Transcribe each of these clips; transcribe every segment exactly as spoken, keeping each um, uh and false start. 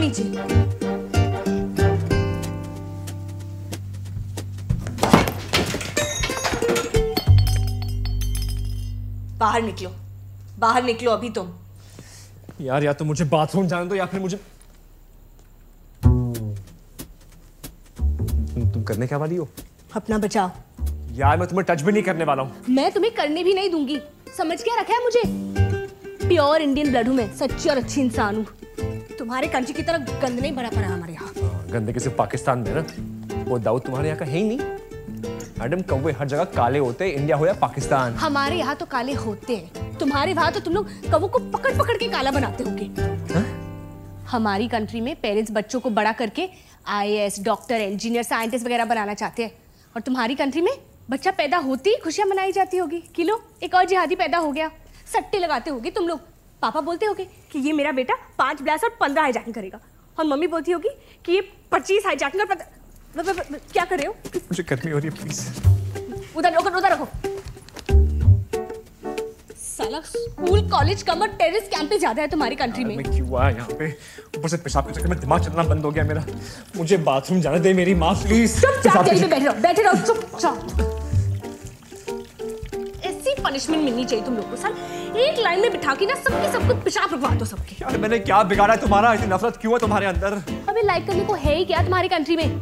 लीजिए। बाहर निकलो, बाहर निकलो अभी तुम। यार या तो मुझे बाथरूम जाने दो या फिर मुझे तुम, तुम करने क्या वाली हो? अपना बचाओ। यार मैं तुम्हें टच भी नहीं करने वाला हूँ। मैं तुम्हें करने भी नहीं दूंगी। समझ क्या रखा है मुझे? प्योर इंडियन ब्लड हूँ मैं, सच्ची और अच्छी इंसान हूँ। तुम्हारे कंट्री की तरह गंद नहीं भरा पड़ा हमारे यहाँ। गंदे के सिर्फ पाकिस्तान में ना, वो दाऊद तुम्हारे यहाँ का है ही नहीं। मैडम कौवे हर जगह काले होते हैं, इंडिया हो या पाकिस्तान। हमारे यहाँ तो काले होते हैं, तुम्हारे वहाँ तो तुम लोग कौवों को पकड़ पकड़ के काला बनाते होगे। हमारी कंट्री में पेरेंट्स बच्चों को बड़ा करके I A S, doctor, engineer, scientist वगैरह बनाना चाहते हैं, और तुम्हारी कंट्री में बच्चा पैदा होती ही खुशियाँ मनाई जाती होगी कि लो एक और जिहादी पैदा हो गया। सट्टे लगाते होगे तुम लोग, पापा बोलते होगे कि ये मेरा बेटा पाँच ब्लास्ट और पंद्रह हाईजैकिंग करेगा, और मम्मी बोलती होगी कि ये पच्चीस हाईजैकिंग और ब, ब, ब, क्या कर रहे हो? मुझे गर्मी हो रही है, प्लीज। उधर उधर उधर रखो। साला स्कूल, कॉलेज, कमर, टेरेस कैंप पे ज्यादा है तुम्हारी कंट्री में। मैं क्यों आया यहाँ पे? ऊपर से पेशाब के चक्कर में दिमाग चलना बंद हो गया मेरा। मुझे बाथरूम जाने दे मेरी माँ, प्लीज। चुपचाप यहीं पे बैठे रहो, बैठे रहो चुपचाप। ऐसी पनिशमेंट मिलनी चाहिए तुम लोगों को सर। एक लाइन में बिठा के ना सबके सबको पेशाब रुकवा दो सबके। यार मैंने क्या बिगाड़ा है तुम्हारा? इतनी नफरत क्यों है तुम्हारे अंदर? अबे लाइक करने को है ही क्या तुम्हारी कंट्री में?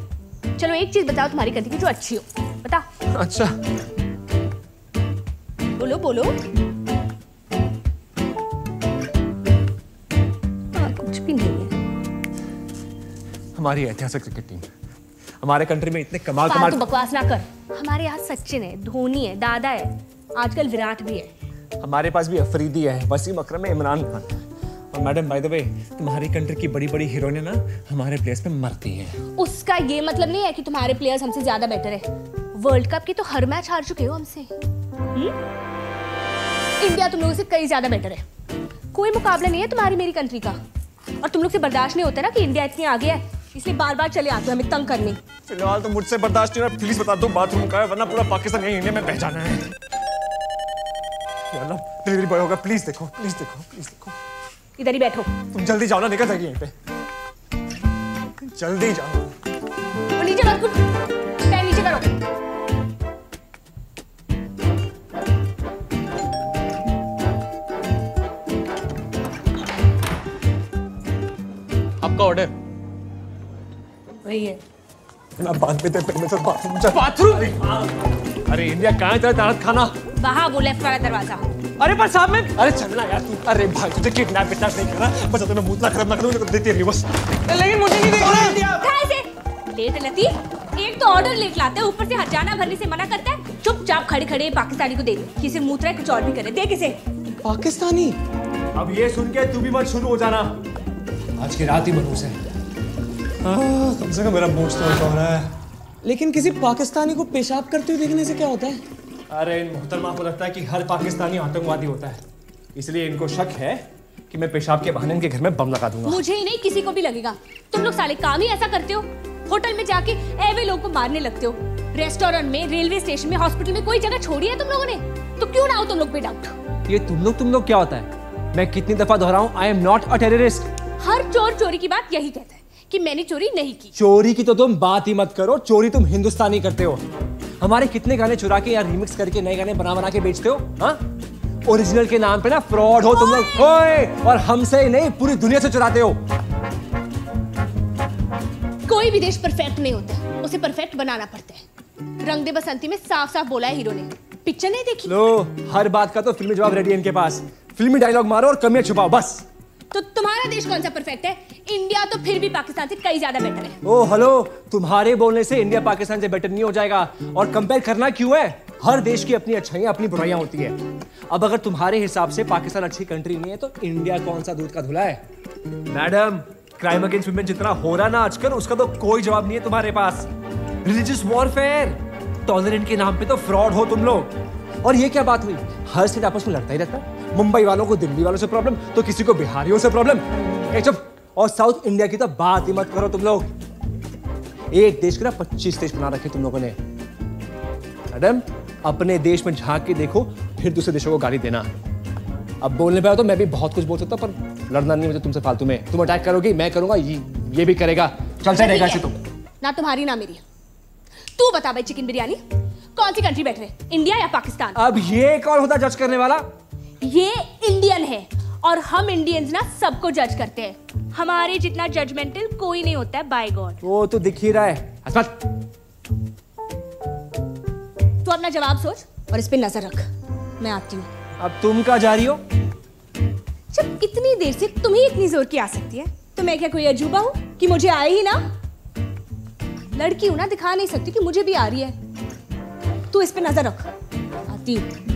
चलो एक चीज बताओ तुम्हारी कंट्री की जो अच्छी हो, बताओ। अच्छा बोलो बोलो। आ, कुछ भी नहीं है। हमारी ऐतिहासिक क्रिकेट टीम, हमारे कंट्री में इतने कमाल कमाल। तू बकवास ना कर। हमारे यहाँ सचिन है, धोनी है, दादा है, आजकल विराट भी है। हमारे पास भी अफरीदी है, वसीम अकरम है, Imran Khan. Madam by the way, तुम्हारी कंट्री की बड़ी बड़ी हीरोइनें ना हमारे प्लेयर्स पे मरती हैं। उसका ये मतलब नहीं है कि तुम्हारे प्लेयर्स हमसे ज्यादा बेटर है। वर्ल्ड कप की तो हर मैच हार चुके हो हमसे। इंडिया तुम लोगों से कई ज्यादा बेटर है, कोई मुकाबला नहीं है तुम्हारी मेरी कंट्री का। और तुम लोग से बर्दाश्त नहीं होता ना कि इंडिया इतनी आगे है, इसलिए बार बार चले आते हो हमें तंग करने। फिलहाल तो मुझसे बर्दाश्त नहीं हो रहा, प्लीज बता दो बाथरूम का है, वरना पूरा पाकिस्तान यही इंडिया में बह जाना है। डिलीवरी बॉय होगा, प्लीज देखो प्लीज देखो प्लीज देखो। इधर ही बैठो तुम, जल्दी जाओ ना, निकल जाएगी यहीं पे। जल्दी जाओ। नीचे मत कुछ, पैर नीचे करो। आपका ऑर्डर वही है ना, बाद में तो बाथरूम। अरे इंडिया कहाँ है तेरा दारत खाना? वहाँ वो लेफ्ट वाला दरवाजा। अरे पर साहब में, अरे चलना यार तू। अरे भाई तुझे किडनैप किडनैप नहीं करना, बस तुम्हें भूतला खराब ना करूँ तो देती है रिवर्स। लेकिन मुझे नहीं देखना। उठा इसे। लेट लतीफ, एक तो ऑर्डर लेट लाते हैं, ऊपर से हजाना भरने से मना करता है। चुपचाप खड़े खड़े पाकिस्तानी को दे दो, किसी मुँह तक कुछ और भी करे दे किसे पाकिस्तानी। अब ये सुन के तू भी मत शुरू हो जाना। आज की रात ही मनूस है। कम से कम मेरा मूड स्विंग हो रहा है। लेकिन किसी पाकिस्तानी को पेशाब करते हुए देखने से क्या होता है? अरे इन मोहतरमा को लगता है कि हर पाकिस्तानी आतंकवादी होता है, इसलिए इनको शक है कि मैं पेशाब के बहाने इनके घर में बम लगा दूंगा। मुझे ही नहीं, किसी को भी लगेगा। तुम लोग साले काम ही ऐसा करते हो, होटल में जाके ऐवे लोगों को मारने लगते हो, रेस्टोरेंट में, रेलवे स्टेशन में, हॉस्पिटल में। कोई जगह छोड़ी है तुम लोगों ने, तो क्यों ना हो तुम लोग पे डाउट? ये तुम लोग तुम लोग क्या होता है? मैं कितनी दफा दोहराऊं, I am not a terrorist. हर चोर चोरी की बात यही कहता है कि मैंने चोरी नहीं की। चोरी की तो तुम बात ही मत करो, चोरी तुम हिंदुस्तानी करते हो। हमारे कितने गाने चुरा के या रिमिक्स करके नए गाने बना बना के बेचते हो। हाँ, ओरिजिनल के नाम पे ना फ्रॉड हो तुम लोग। ओए, और हमसे ही नहीं पूरी दुनिया से चुराते हो। कोई भी देश परफेक्ट नहीं होता, उसे परफेक्ट बनाना पड़ता है। रंग दे बसंती में साफ साफ बोला है हीरो ने। पिक्चर नहीं देखी? लो, हर बात का तो फिल्मी जवाब रेडी है इनके पास। फिल्मी डायलॉग मारो और कमियां छुपाओ बस। तो तुम्हारा देश कौन सा परफेक्ट है? इंडिया तो फिर भी पाकिस्तान से कई ज्यादा बेटर है। ओ हेलो, तुम्हारे बोलने से इंडिया पाकिस्तान से बेटर नहीं हो जाएगा। और कंपेयर करना क्यों है? हर देश की अपनी अच्छाइयां, अपनी बुराइयां होती है। अब अगर तुम्हारे हिसाब से पाकिस्तान अच्छी कंट्री नहीं है तो इंडिया कौन सा दूध का धुला है? मैडम, क्राइम अगेंस्ट वुमेन जितना हो रहा ना आजकल, उसका तो कोई जवाब नहीं है तुम्हारे पास। रिलीजियस वॉरफेयर, टॉलरेंट के नाम पे तो फ्रॉड हो तुम लोग। और ये क्या बात हुई, हर स्टेट आपस में लड़ता ही रहता है। मुंबई वालों को दिल्ली वालों से प्रॉब्लम, तो किसी को बिहारियों से प्रॉब्लम। और साउथ इंडिया की तो बात ही मत करो तुम लोग। एक देश के ना पच्चीस देश बना रखे तुम लोगों ने। मैडम, अपने देश में झांक के देखो, फिर दूसरे देशों को गाली देना। अब बोलने पे आओ तो मैं भी बहुत कुछ बोल सकता पर लड़ना नहीं मुझे तुमसे फालतू में। तुम अटैक करोगी, मैं करूंगा, ये, ये भी करेगा, चलते रहेगा ऐसे। तुम ना तुम्हारी ना मेरी। तू बता भाई चिकन बिरयानी कौन सी कंट्री बैठ रहे, इंडिया या पाकिस्तान? अब ये कौन होता जज करने वाला? ये इंडियन है और हम इंडियंस ना सबको जज करते हैं, हमारे जितना जजमेंटल कोई नहीं होता है बाय गॉड। वो तो दिख ही रहा है। तू अपना जवाब सोच और इस पे नजर रख, मैं आती हूँ। अब तुम कहाँ जा रही हो? जब इतनी देर से तुम्हें इतनी जोर की आ सकती है तो मैं क्या कोई अजूबा हूँ कि मुझे आए ही ना? लड़की हूं ना, दिखा नहीं सकती कि मुझे भी आ रही है। तू इस पे नजर रख, आती हूँ।